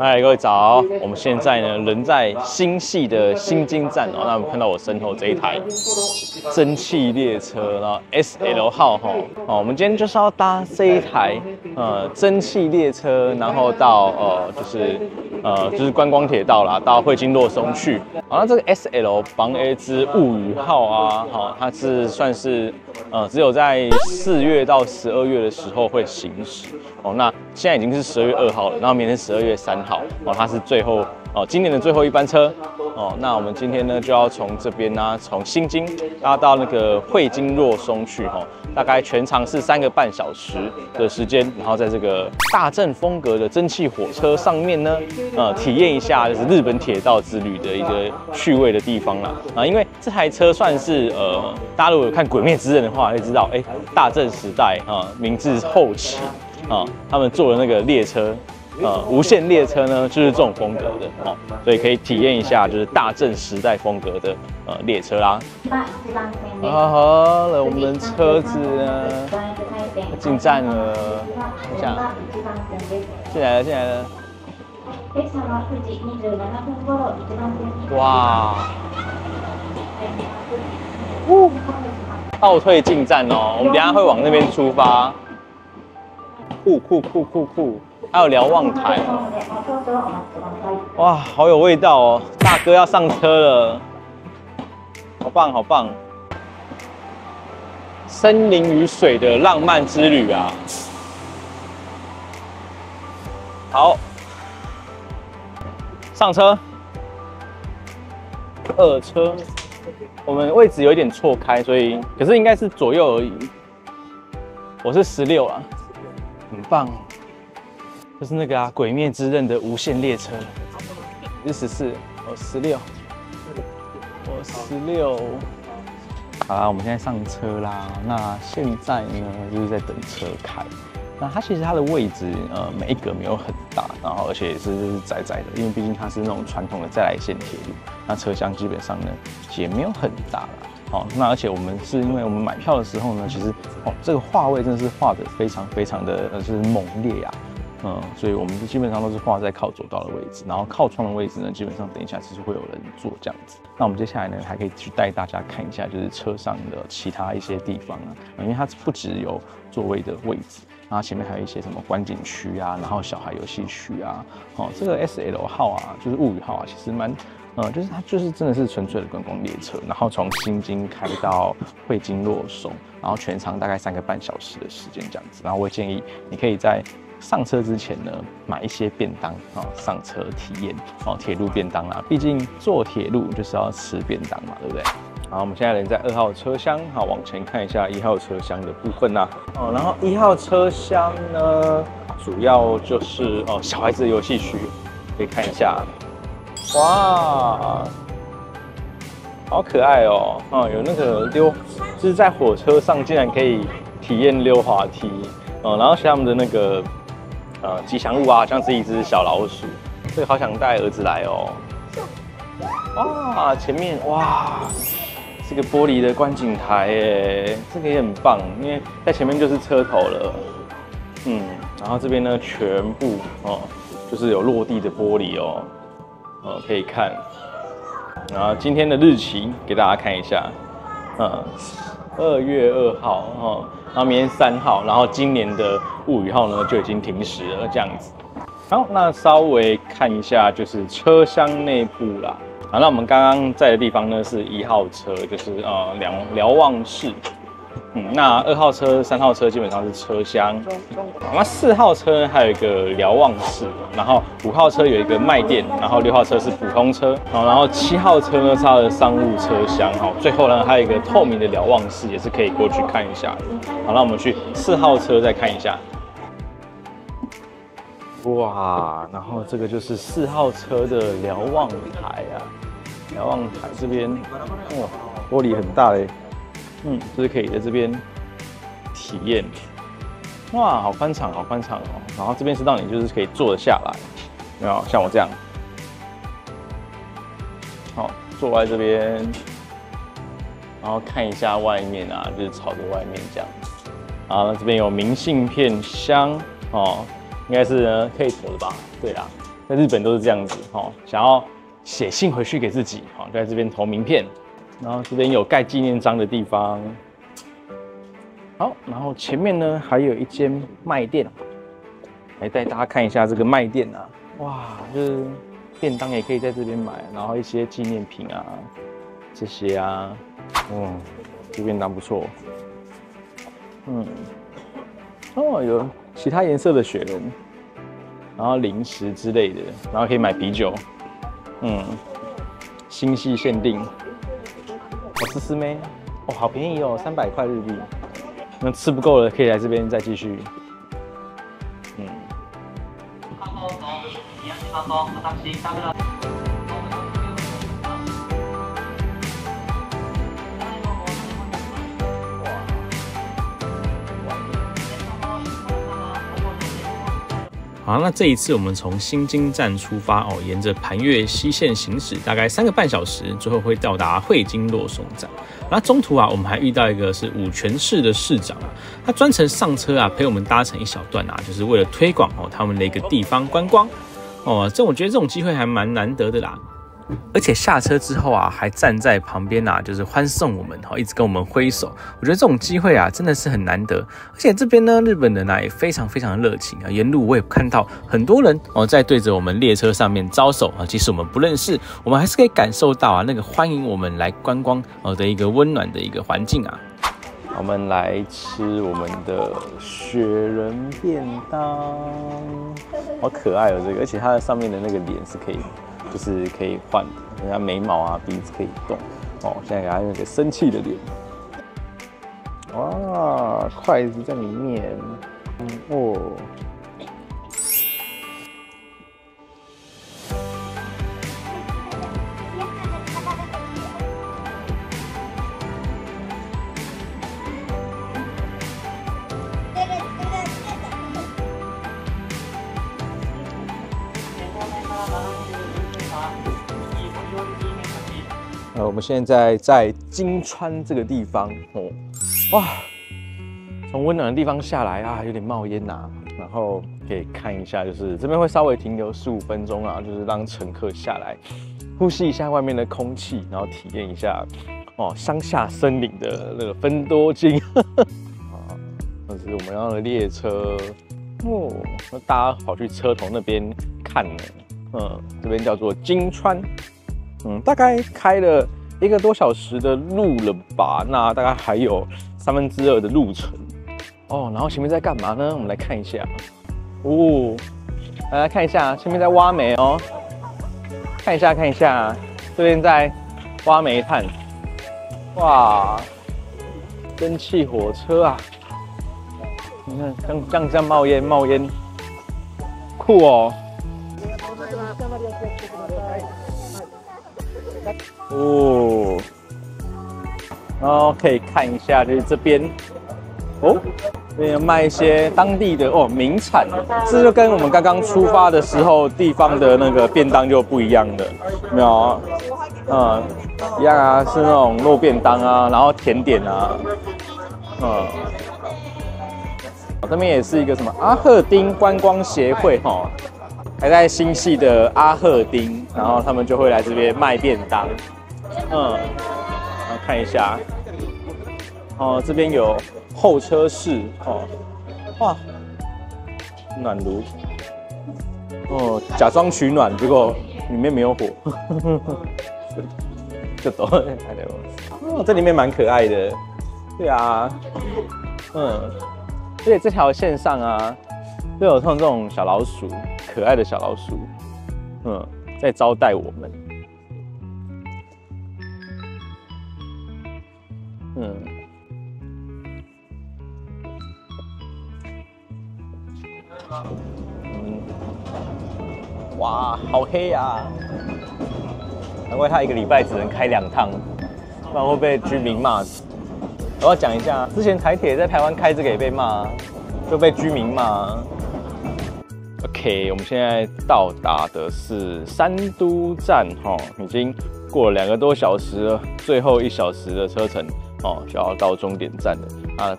嗨，各位早！我们现在呢，人在新系的新津站哦。那我们看到我身后这一台蒸汽列车，然后 SL 号哈哦。我们今天就是要搭这一台蒸汽列车，然后到就是观光铁道啦，到惠菁洛松去。好，那这个 SL 房 A 之物语号啊，好、哦，它是算是只有在4月到12月的时候会行驶哦。那现在已经是12月2号了，然后明天12月3号哦，它是最后哦，今年的最后一班车哦。那我们今天呢就要从这边呢、啊，从新津搭到那个惠菁洛松去哦，大概全长是3个半小时的时间，然后在这个大正风格的蒸汽火车上面呢，体验一下就是日本铁道之旅的一个趣味的地方啦啊，因为这台车算是大家如果有看《鬼灭之刃》的话，会知道哎、欸，大正时代啊，明治后期。啊、他们做的那个列车，无限列车呢，就是这种风格的哦，所以可以体验一下就是大正时代风格的列车啦。好了，我们车子呢进站了，等一下，进来了。哇！哦，倒退进站哦，我们等一下会往那边出发。酷！还有瞭望台，哇，好有味道哦！大哥要上车了，好棒！森林与水的浪漫之旅啊！好，上车，二车，我们位置有一点错开，所以可是应该是左右而已。我是16啊。很棒哦，就是那个啊，《鬼灭之刃》的无限列车。你是14，我16，我16。好啦，我们现在上车啦。那现在呢，就是在等车开。那它其实它的位置，每一格没有很大，然后而且也是就是窄窄的，因为毕竟它是那种传统的再来线铁路，那车厢基本上呢也没有很大啦。好，那而且我们是因为我们买票的时候呢，其实哦，这个画位真的是画的非常的就是猛烈啊，所以我们基本上都是画在靠左道的位置，然后靠窗的位置呢，基本上等一下就是会有人坐这样子。那我们接下来呢，还可以去带大家看一下就是车上的其他一些地方啊，因为它不只有座位的位置。然后前面还有一些什么观景区啊，然后小孩游戏区啊，哦，这个 SL 号啊，就是物语号啊，其实蛮，就是它就是真的是纯粹的观光列车，然后从新津开到惠菁洛松，然后全长大概3个半小时的时间这样子。然后我建议你可以在上车之前呢，买一些便当啊、哦，上车体验哦，铁路便当啦，毕竟坐铁路就是要吃便当嘛，对不对？好，我们现在人在2号车厢，好，往前看一下1号车厢的部分啦、啊。哦，然后1号车厢呢，主要就是哦小孩子的游戏区，可以看一下。哇，好可爱哦！哦，有那个溜，就是在火车上竟然可以体验溜滑梯。哦，然后像他们的那个吉祥物啊，像是一只小老鼠，所以好想带儿子来哦。哇，前面哇！这个玻璃的观景台，哎，这个也很棒，因为在前面就是车头了，嗯，然后这边呢全部哦，就是有落地的玻璃哦，可以看，然后今天的日期给大家看一下，嗯，2月2号哦，然后明天3号，然后今年的物语号呢就已经停驶了这样子。好，那稍微看一下就是车厢内部啦。好，那我们刚刚在的地方呢是1号车，就是瞭望室。嗯，那2号车、3号车基本上是车厢。好，那4号车还有一个瞭望室，然后5号车有一个卖店，然后6号车是普通车，然后7号车呢是它的商务车厢。好，最后呢还有一个透明的瞭望室，也是可以过去看一下。好，那我们去4号车再看一下。哇，然后这个就是4号车的瞭望台啊，瞭望台这边，哇，玻璃很大嘞，嗯，就是可以在这边体验，哇，好宽敞哦。然后这边是让你就是可以坐得下来，有没有？像我这样，好，坐在这边，然后看一下外面啊，就是朝着外面这样子。啊，那这边有明信片箱哦。应该是呢，可以走的吧？对啦，在日本都是这样子哈，想要写信回去给自己哈，就在这边投名片，然后这边有盖纪念章的地方。好，然后前面呢还有一间卖店，来带大家看一下这个卖店啊，哇，就是便当也可以在这边买，然后一些纪念品啊，这些啊，嗯，这便当不错，嗯，哦，有其他颜色的雪人。 然后零食之类的，然后可以买啤酒，嗯，新系限定，我思思妹，哦，好便宜哦，300块日币。那吃不够了，可以来这边再继续。嗯。好，那这一次我们从新津站出发哦，沿着磐越西线行驶，大概3个半小时，最后会到达会津若松站。那中途啊，我们还遇到一个是五泉市的市长啊，他专程上车啊，陪我们搭乘一小段啊，就是为了推广哦他们的一个地方观光哦。这我觉得这种机会还蛮难得的啦。 而且下车之后啊，还站在旁边啊，就是欢送我们，一直跟我们挥手。我觉得这种机会啊，真的是很难得。而且这边呢，日本人啊也非常热情啊。沿路我也看到很多人哦，在对着我们列车上面招手啊。即使我们不认识，我们还是可以感受到啊那个欢迎我们来观光哦的一个温暖的一个环境啊。我们来吃我们的雪人便当，好可爱哦这个，而且它的上面的那个脸是可以。 就是可以换人家眉毛啊，鼻子可以动哦。现在给他用一个生气的脸，哇，筷子在里面，嗯哦。我们现在在金川这个地方哦，哇，从温暖的地方下来啊，有点冒烟呐、啊。然后可以看一下，就是这边会稍微停留15分钟啊，就是让乘客下来呼吸一下外面的空气，然后体验一下哦乡下森林的那个芬多精啊，那是我们要的列车哦。那大家跑去车头那边看了，嗯，这边叫做金川。 嗯，大概开了1个多小时的路了吧？那大概还有2/3的路程哦。然后前面在干嘛呢？我们来看一下哦，来看一下前面在挖煤哦，看一下，这边在挖煤炭，哇，蒸汽火车啊！你看，这样冒烟，酷哦！ 哦，然后可以看一下，就是这边哦，这边卖一些当地的哦名产，这就跟我们刚刚出发的时候地方的那个便当就不一样的，有没有？嗯，一样啊，是那种肉便当啊，然后甜点啊，嗯，这边也是一个什么阿赫丁观光协会哈。 还在新系的阿赫丁，然后他们就会来这边卖便当，嗯，然后看一下，哦，这边有候车室哦，哇，暖炉，哦，假装取暖，结果里面没有火，就懂，还得我，哦，这里面蛮可爱的，对啊，嗯，而且这条线上啊，都有像这种小老鼠。 可爱的小老鼠，嗯，在招待我们，嗯，嗯，哇，好黑啊！难怪他1个礼拜只能开2趟，不然会被居民骂死。我要讲一下，之前台铁在台湾开这个也被骂，就被居民骂。 OK， 我们现在到达的是三都站，哈，已经过了2个多小时了，最后1小时的车程，哦，就要到终点站了。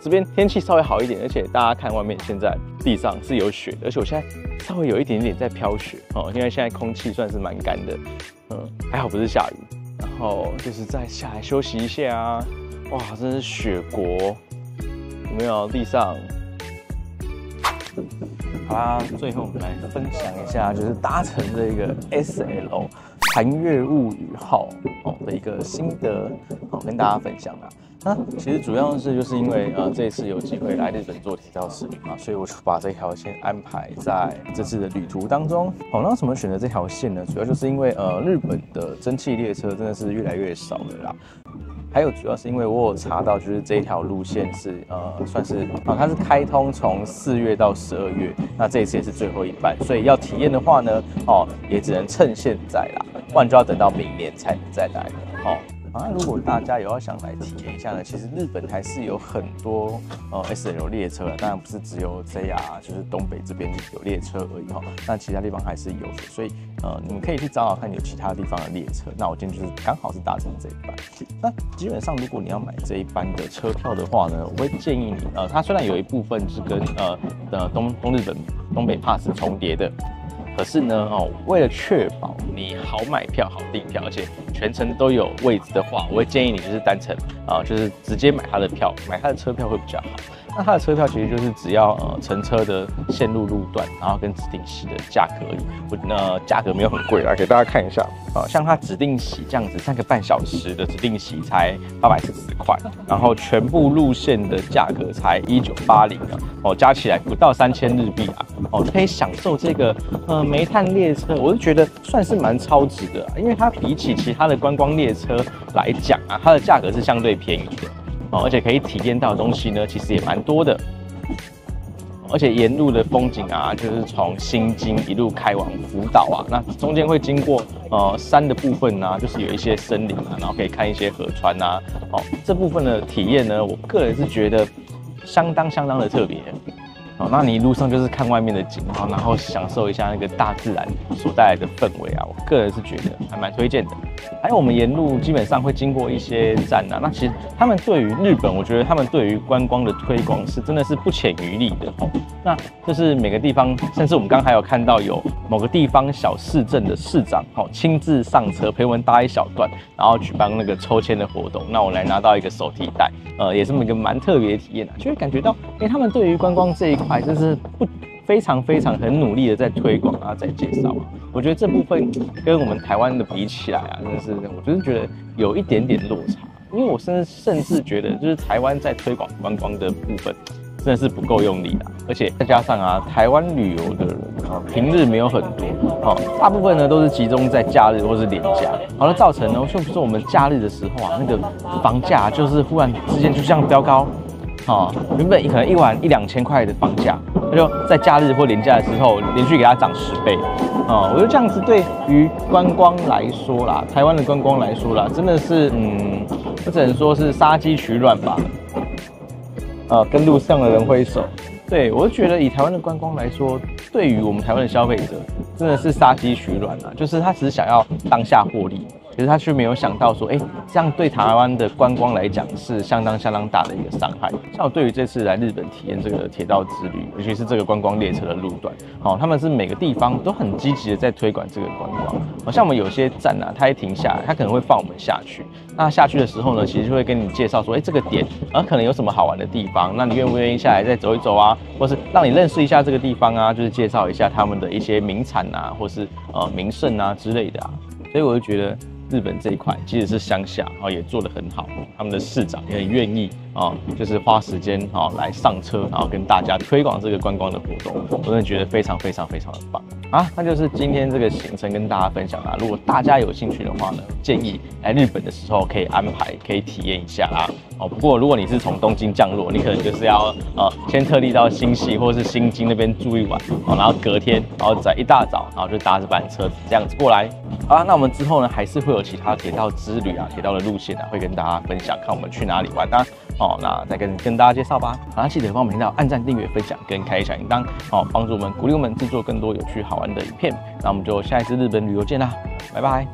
这边天气稍微好一点，而且大家看外面现在地上是有雪的，而且我现在稍微有一点点在飘雪哦，因为现在空气算是蛮干的，还好不是下雨。然后就是再下来休息一下啊，哇，真是雪国，有没有地上？ 好啦，最后我们来分享一下，就是搭乘这个 SL 寒月物语号的一个心得，跟大家分享啦。那其实主要是就是因为这一次有机会来日本做体操之旅嘛，所以我就把这条线安排在这次的旅途当中。好，那为什么选择这条线呢？主要就是因为日本的蒸汽列车真的是越来越少了啦。 还有主要是因为我有查到，就是这一条路线是算是它是开通从4月到12月，那这一次也是最后一班，所以要体验的话呢，也只能趁现在啦，不然就要等到明年才能再来如果大家有要想来体验一下呢，其实日本还是有很多SL 列车，当然不是只有 JR， 就是东北这边有列车而已但其他地方还是有的，所以你们可以去找找看有其他地方的列车。那我今天就是刚好是搭乘这一班。那基本上如果你要买这一班的车票的话呢，我会建议你它虽然有一部分是跟东北pass 重叠的。 可是呢，为了确保你好买票、好订票，而且全程都有位置的话，我会建议你就是单程就是直接买它的票，买它的车票会比较好。那它的车票其实就是只要乘车的线路路段，然后跟指定席的价格而已。价格没有很贵啦，给大家看一下像它指定席这样子，3个半小时的指定席才844块，然后全部路线的价格才1980加起来不到3000日币啊就可以享受这个煤炭列车，我是觉得算是蛮超值的因为它比起其他的观光列车来讲它的价格是相对便宜的而且可以体验到的东西呢，其实也蛮多的。而且沿路的风景就是从新津一路开往福岛那中间会经过山的部分就是有一些森林然后可以看一些河川这部分的体验呢，我个人是觉得相当的特别。 那你一路上就是看外面的景，然后享受一下那个大自然所带来的氛围我个人是觉得还蛮推荐的。还有我们沿路基本上会经过一些站那其实他们对于日本，我觉得他们对于观光的推广是真的是不浅于力的那就是每个地方，甚至我们刚才有看到有某个地方小市镇的市长亲自上车陪我们搭一小段，然后举办那个抽签的活动，那我来拿到一个手提袋，也是一个蛮特别的体验就会感觉到他们对于观光这一块。 还就是非常很努力的在推广在介绍我觉得这部分跟我们台湾的比起来真的是我就是觉得有一点点落差，因为我甚至觉得就是台湾在推广观光的部分真的是不够用力的，而且再加上台湾旅游的人平日没有很多大部分呢都是集中在假日或是连假，那造成呢就比如说我们假日的时候那个房价就是忽然之间就这样飙高。 原本可能一晚1、2千块的房价，那就在假日或连假的时候，连续给它涨10倍。我觉得这样子对于观光来说啦，台湾的观光来说啦，真的是我只能说是杀鸡取卵吧。跟路上的人挥手。对，我就觉得以台湾的观光来说，对于我们台湾的消费者，真的是杀鸡取卵啦，就是他只是想要当下获利。 可是他却没有想到说，这样对台湾的观光来讲是相当大的一个伤害。像我对于这次来日本体验这个铁道之旅，尤其是这个观光列车的路段，他们是每个地方都很积极的在推广这个观光。像我们有些站它一停下来，它可能会放我们下去。那下去的时候呢，其实就会跟你介绍说，这个点可能有什么好玩的地方，那你愿不愿意下来再走一走啊？或是让你认识一下这个地方就是介绍一下他们的一些名产或是名胜之类的所以我就觉得。 日本这一块即使是乡下，也做得很好。他们的市长也很愿意就是花时间来上车，然后跟大家推广这个观光的活动。我真的觉得非常的棒那就是今天这个行程跟大家分享啦。如果大家有兴趣的话呢，建议来日本的时候可以安排，可以体验一下啦。不过如果你是从东京降落，你可能就是要先特地到新潟或是新津那边住一晚然后隔天，在一大早，然后就搭这班车子这样子过来。那我们之后呢，还是会有。 其他铁道之旅铁道的路线会跟大家分享，看我们去哪里玩那再跟大家介绍吧。记得帮我们频道按赞、订阅、分享跟开小铃铛帮助我们鼓励我们制作更多有趣好玩的影片。那我们就下一次日本旅游见啦，拜拜。